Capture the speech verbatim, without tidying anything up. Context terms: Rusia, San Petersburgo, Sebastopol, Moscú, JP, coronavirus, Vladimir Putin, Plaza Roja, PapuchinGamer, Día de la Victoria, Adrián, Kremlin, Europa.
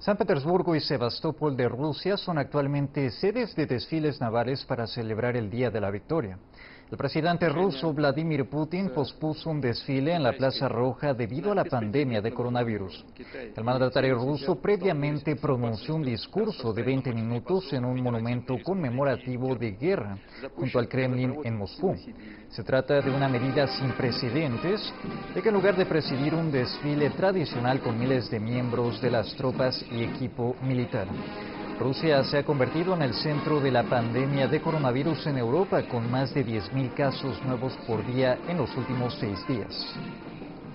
San Petersburgo y Sebastopol de Rusia son actualmente sedes de desfiles navales para celebrar el Día de la Victoria. El presidente ruso Vladimir Putin pospuso un desfile en la Plaza Roja debido a la pandemia de coronavirus. El mandatario ruso previamente pronunció un discurso de veinte minutos en un monumento conmemorativo de guerra junto al Kremlin en Moscú. Se trata de una medida sin precedentes, de que en lugar de presidir un desfile tradicional con miles de miembros de las tropas y equipo militar, Rusia se ha convertido en el centro de la pandemia de coronavirus en Europa, con más de diez mil casos nuevos por día en los últimos seis días.